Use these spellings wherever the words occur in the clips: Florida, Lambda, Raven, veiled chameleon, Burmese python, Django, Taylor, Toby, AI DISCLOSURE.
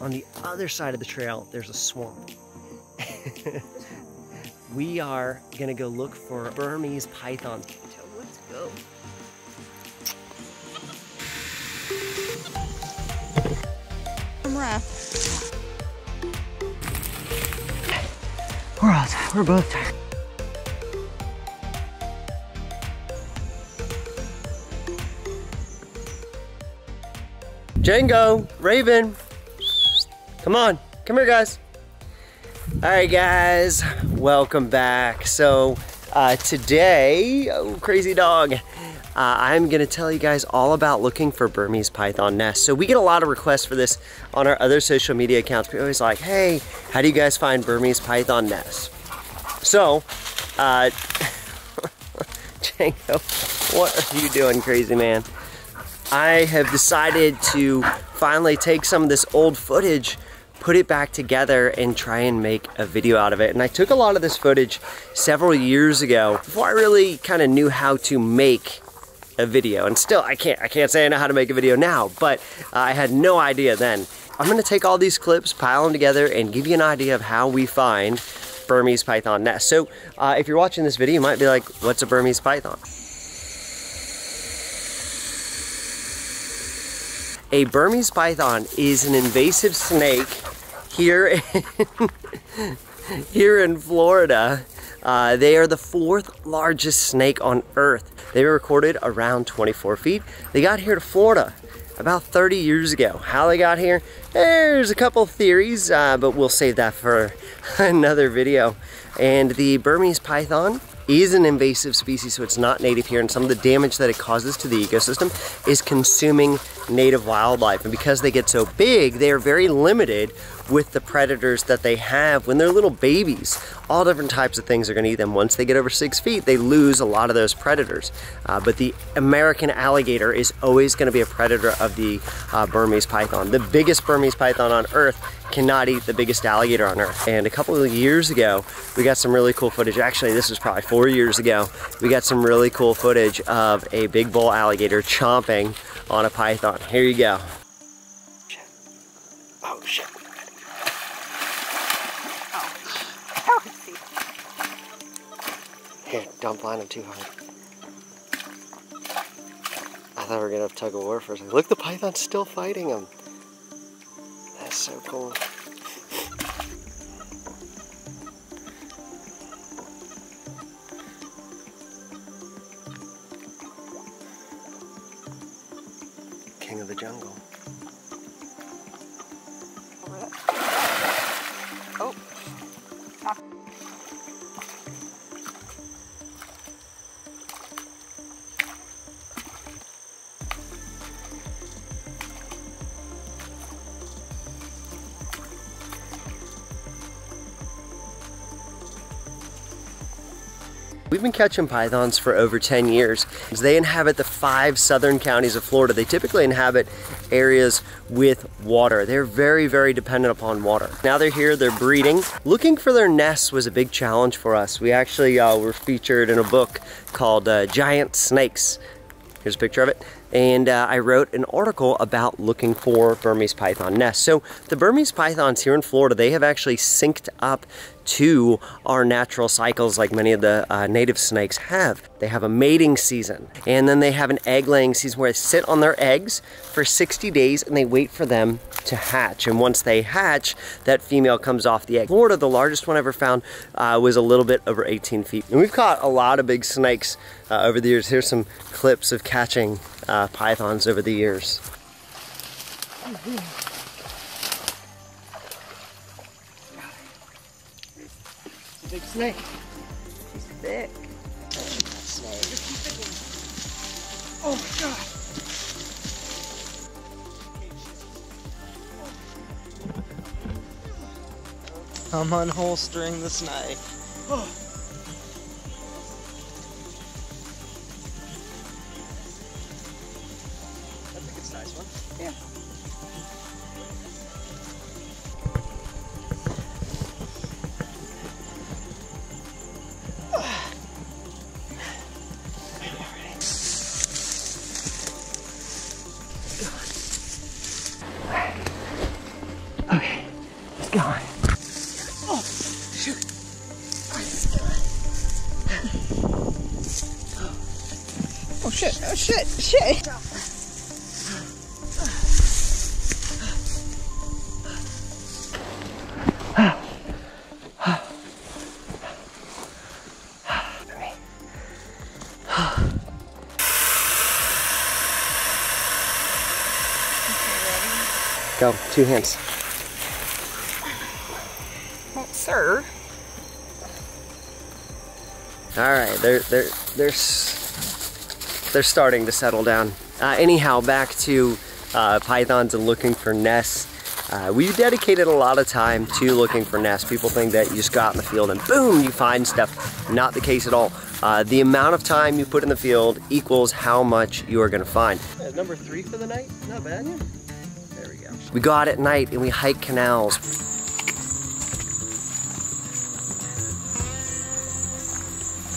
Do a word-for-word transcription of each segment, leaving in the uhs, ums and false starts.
On the other side of the trail, there's a swamp. We are gonna go look for Burmese pythons. So let's go. I'm rough. We're out, we're both tired. Django, Raven, come on, come here guys. All right guys, welcome back. So uh, today, oh crazy dog, uh, I'm gonna tell you guys all about looking for Burmese python nests. So we get a lot of requests for this on our other social media accounts. We're always like, hey, how do you guys find Burmese python nests? So, uh, Django, what are you doing, crazy man? I have decided to finally take some of this old footage, put it back together and try and make a video out of it. And I took a lot of this footage several years ago before I really kind of knew how to make a video. And still, I can't, I can't say I know how to make a video now, but uh, I had no idea then. I'm gonna take all these clips, pile them together and give you an idea of how we find Burmese python nests. So uh, if you're watching this video, you might be like, what's a Burmese python? A Burmese python is an invasive snake here in, here in Florida. Uh, they are the fourth largest snake on earth. They were recorded around twenty-four feet. They got here to Florida about thirty years ago. How they got here? There's a couple theories, uh, but we'll save that for another video. And the Burmese python is an invasive species, so it's not native here, and some of the damage that it causes to the ecosystem is consuming native wildlife. And because they get so big, they are very limited with the predators that they have when they're little babies. All different types of things are gonna eat them. Once they get over six feet, they lose a lot of those predators. Uh, but the American alligator is always gonna be a predator of the uh, Burmese python. The biggest Burmese python on earth cannot eat the biggest alligator on earth. And a couple of years ago, we got some really cool footage. Actually, this was probably four years ago. We got some really cool footage of a big bull alligator chomping on a python. Here you go. Oh, shit. Here, don't blind him too hard. I thought we were gonna have tug of war for a second. Look, the python's still fighting him. That's so cool. King of the jungle. Oh. We've been catching pythons for over ten years. They inhabit the five southern counties of Florida. They typically inhabit areas with water. They're very, very dependent upon water. Now they're here, they're breeding. Looking for their nests was a big challenge for us. We actually uh, were featured in a book called uh, Giant Snakes. Here's a picture of it. And uh, I wrote an article about looking for Burmese python nests. So the Burmese pythons here in Florida, they have actually synced up to our natural cycles like many of the uh, native snakes have. They have a mating season and then they have an egg laying season where they sit on their eggs for sixty days and they wait for them to hatch. And once they hatch, that female comes off the egg. Florida, the largest one I ever found uh, was a little bit over eighteen feet. And we've caught a lot of big snakes uh, over the years. Here's some clips of catching Uh, pythons over the years. It's a big snake. He's thick. Oh my God. I'm unholstering this knife. Oh. Yeah. God. Oh, shoot. Oh, shit. Oh, shit. Shit. Go, two hands. Well, sir. All right, they're they're they're they're starting to settle down. Uh, anyhow, back to uh, pythons and looking for nests. Uh, we dedicated a lot of time to looking for nests. People think that you just go out in the field and boom, you find stuff. Not the case at all. Uh, the amount of time you put in the field equals how much you are going to find. Yeah, number three for the night. Not bad. Yeah. We go out at night and we hike canals.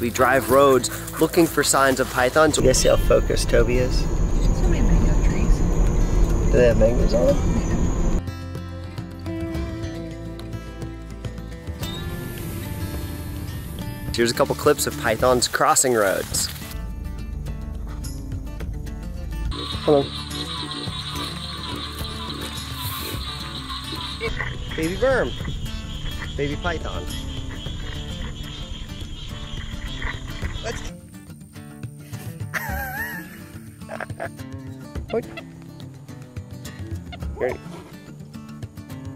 We drive roads looking for signs of pythons. You guys see how focused Toby is? So many mango trees. Do they have mangoes on them? Here's a couple clips of pythons crossing roads. Hello. Baby worm, baby python. Let's. What? Great.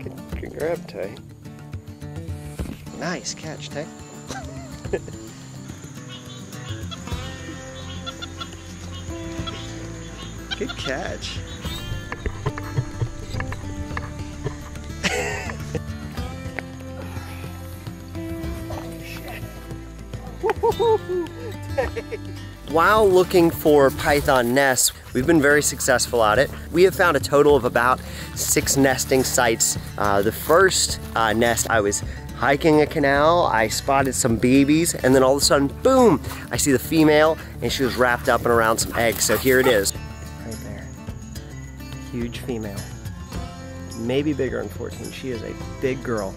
Good, good grab, Tay. Nice catch, Tay. Good catch. While looking for python nests, we've been very successful at it. We have found a total of about six nesting sites. Uh, the first uh, nest, I was hiking a canal, I spotted some babies, and then all of a sudden, boom, I see the female, and she was wrapped up and around some eggs. So here it is. Right there. Huge female. Maybe bigger, unfortunately. She is a big girl.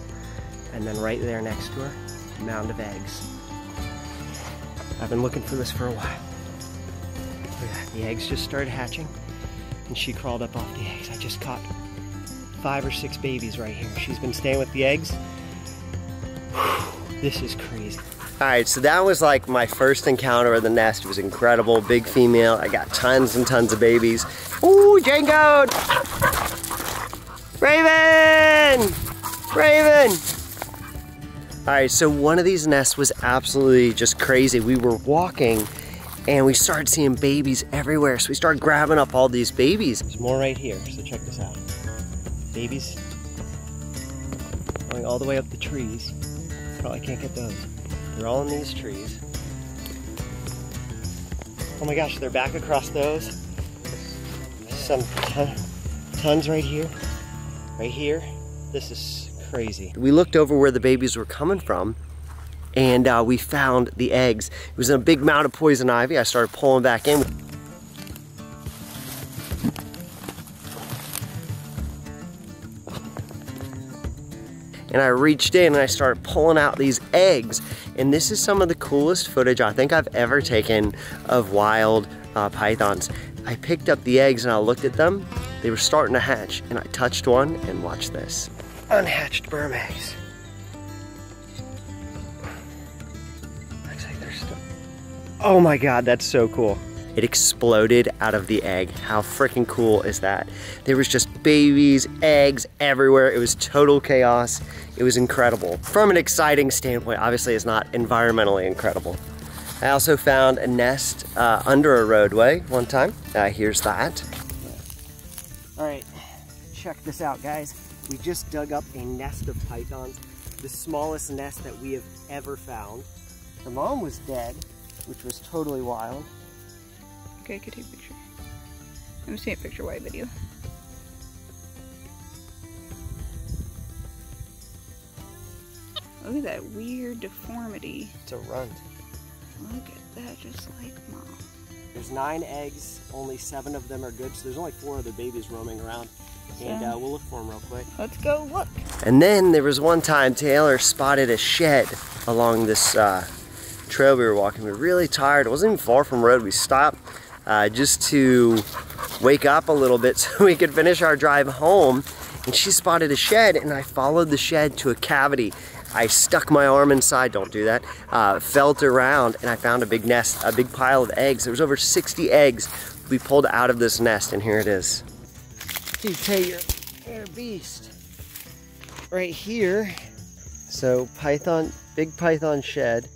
And then right there next to her, a mound of eggs. I've been looking for this for a while. Look at that. The eggs just started hatching, and she crawled up off the eggs. I just caught five or six babies right here. She's been staying with the eggs. Whew, this is crazy. All right, so that was like my first encounter of the nest. It was incredible, big female. I got tons and tons of babies. Ooh, Django! Raven! Raven! All right, so one of these nests was absolutely just crazy. We were walking and we started seeing babies everywhere. So we started grabbing up all these babies. There's more right here, so check this out. Babies going all the way up the trees. Probably can't get those. They're all in these trees. Oh my gosh, they're back across those. Some ton, tons right here, right here. This is crazy. We looked over where the babies were coming from, and uh, we found the eggs. It was in a big mound of poison ivy. I started pulling back in. And I reached in and I started pulling out these eggs. And this is some of the coolest footage I think I've ever taken of wild uh, pythons. I picked up the eggs and I looked at them. They were starting to hatch, and I touched one, and watch this. Unhatched Burmese. Looks like they're still. Oh my God, that's so cool. It exploded out of the egg. How freaking cool is that? There was just babies, eggs everywhere. It was total chaos. It was incredible. From an exciting standpoint, obviously it's not environmentally incredible. I also found a nest uh, under a roadway one time. Uh, here's that. All right, check this out, guys. We just dug up a nest of pythons, the smallest nest that we have ever found. The mom was dead, which was totally wild. Okay, I could take a picture. Let me see a picture while I video. Look at that weird deformity. It's a runt. Look at that, just like mom. There's nine eggs, only seven of them are good, so there's only four other babies roaming around. And uh, we'll look for them real quick. Let's go look. And then there was one time Taylor spotted a shed along this uh, trail we were walking. We were really tired. It wasn't even far from the road. We stopped uh, just to wake up a little bit so we could finish our drive home. And she spotted a shed, and I followed the shed to a cavity. I stuck my arm inside, don't do that, uh, felt around, and I found a big nest, a big pile of eggs. There was over sixty eggs we pulled out of this nest, and here it is. Dude, Taylor, you're a beast. Right here. So python, big python shed.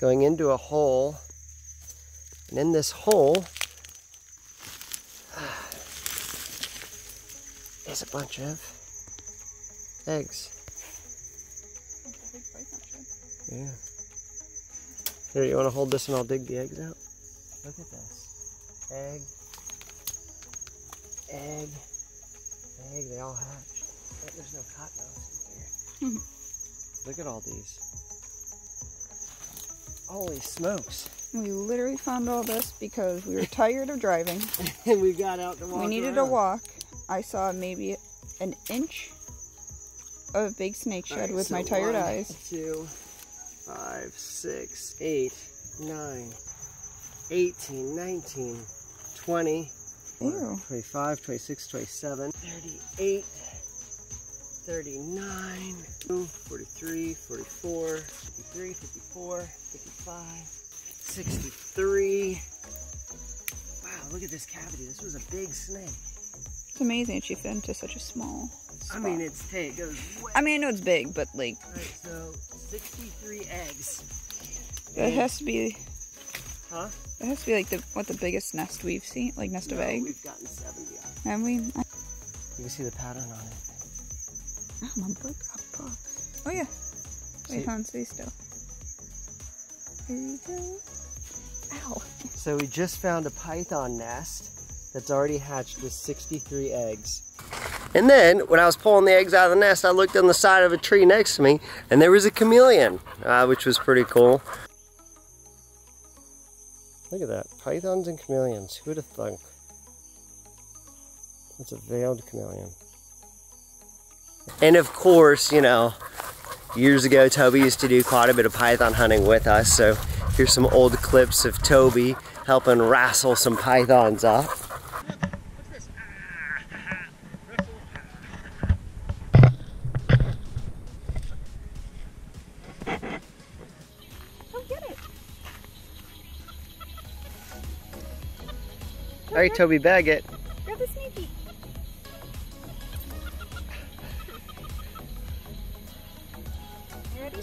Going into a hole. And in this hole ah, is a bunch of eggs. That's a big python shed. Yeah. Here, you want to hold this and I'll dig the eggs out? Look at this. Egg, egg, egg, they all hatched. But there's no cottonmouths in here. Look at all these. Holy smokes. We literally found all this because we were tired of driving. And we got out to walk. We needed around. a walk. I saw maybe an inch of big snake shed right, with so my tired one, eyes. Two, five, six, eight, nine. eighteen, nineteen, twenty, Ew. twenty-five, twenty-six, twenty-seven, thirty-eight, thirty-nine, forty-three, forty-four, fifty-three, fifty-four, fifty-five, sixty-three. Wow, look at this cavity. This was a big snake. It's amazing she fit into such a small spot. I mean, it's, hey, it goes way. I mean, I know it's big, but like. All right, so sixty-three eggs. It has to be. Huh? It has to be like the what the biggest nest we've seen, like nest no, of eggs. We've gotten seventy. Have we? You can see the pattern on it. Oh, my book, book. Oh yeah. Wait, hon, stay still. Here you go. Ow. So we just found a python nest that's already hatched with sixty-three eggs. And then, when I was pulling the eggs out of the nest, I looked on the side of a tree next to me, and there was a chameleon, uh, which was pretty cool. Look at that, pythons and chameleons, who would have thunk? That's a veiled chameleon. And of course, you know, years ago Toby used to do quite a bit of python hunting with us, so here's some old clips of Toby helping wrestle some pythons up. All right, Toby, bag it. Grab a sneaky. You ready?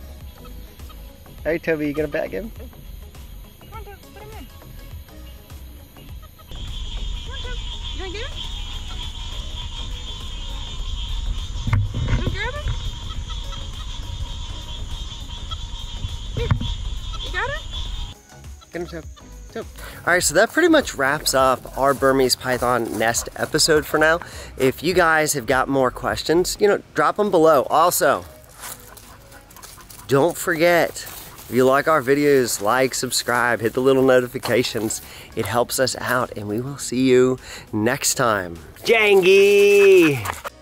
All right, Toby, you gonna bag him? Come on, Toby, put him in. Come on, Toby, you gonna get him? You gonna grab him? Here, you got him? Get him, Toby. All right, so that pretty much wraps up our Burmese python nest episode for now. If you guys have got more questions, you know, drop them below. Also, don't forget, if you like our videos, like, subscribe, hit the little notifications. It helps us out, and we will see you next time. Django!